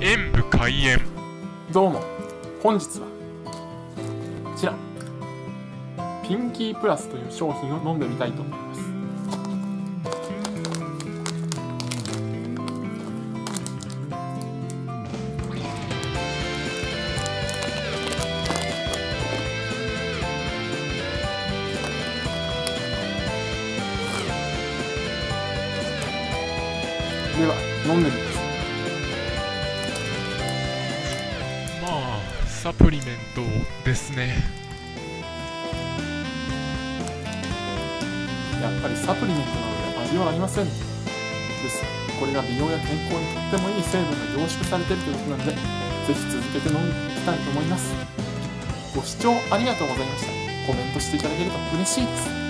演武開演。どうも、本日はこちらピンキープラスという商品を飲んでみたいと思います。では飲んでみます。まあサプリメントですね。やっぱりサプリメントなので味はありません。ですこれが美容や健康にとってもいい成分が凝縮されているということなので、ぜひ続けて飲んでいきたいと思います。ご視聴ありがとうございました。コメントしていただけると嬉しいです。